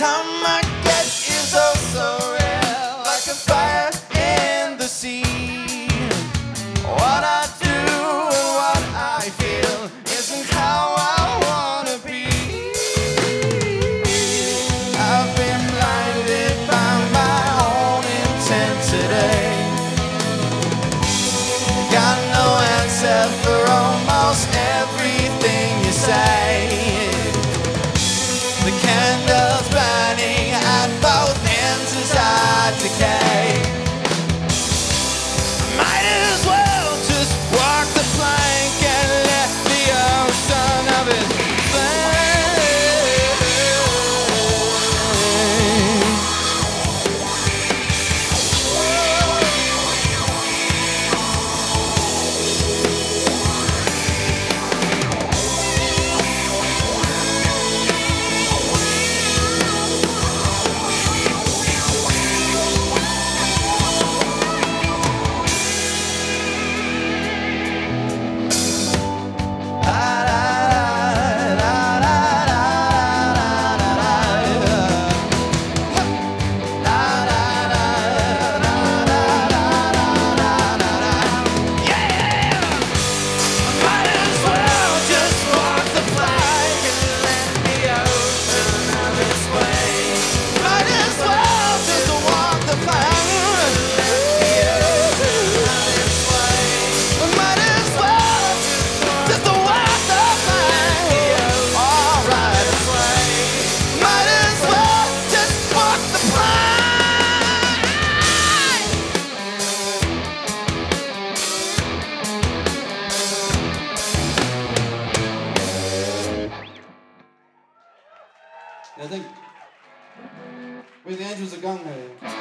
time I get is oh so rare, like a fire in the sea. What I do and what I feel isn't how I wanna be. I've been blinded by my own intensity. Got no answer for almost everything you say. The candles burning at both ends as I decay. Might as well just walk the plank and let the ocean of it I think. Where's the angels of gun?